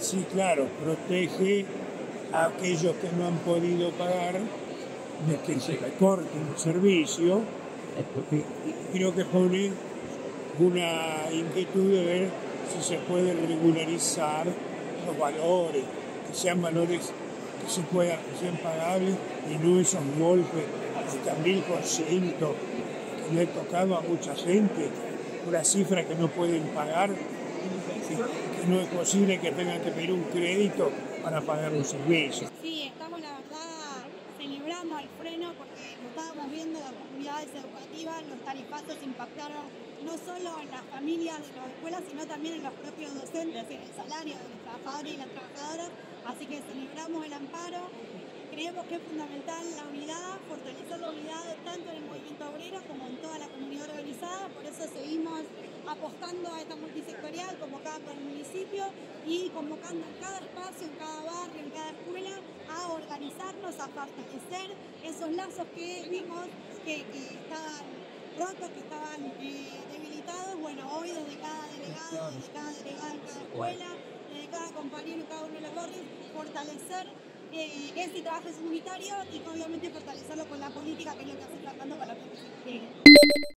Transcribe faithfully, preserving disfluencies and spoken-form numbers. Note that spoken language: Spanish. Sí, claro, protege a aquellos que no han podido pagar de que se recorte un servicio. Creo que pone una inquietud de ver si se puede regularizar los valores, que sean valores que se puedan, que sean pagables y no esos golpes de mil por ciento que le he tocado a mucha gente, una cifra que no pueden pagar, que, que no es posible que tengan que pedir un crédito para pagar un servicio. Sí, estamos la verdad celebrando el freno porque lo estábamos viendo en las comunidades educativas, los tarifazos impactaron no solo en las familias de las escuelas, sino también en los propios docentes, en el salario de los trabajadores y las trabajadoras. Así que celebramos el amparo. Creemos que es fundamental la unidad, fortalecer la unidad tanto en el movimiento obrero como en toda la comunidad organizada. Por eso seguimos apostando a esta multisectorial, convocada por el municipio y convocando en cada espacio, en cada barrio, en cada escuela, a organizarnos, a fortalecer esos lazos que vimos que, que estaban rotos, que estaban eh, debilitados. Bueno, hoy desde cada delegado, desde cada delegada en cada escuela, desde cada compañero en cada uno de los barrios, fortalecer eh, este trabajo comunitario y obviamente fortalecerlo con la política, que es lo que hace tratando con la política.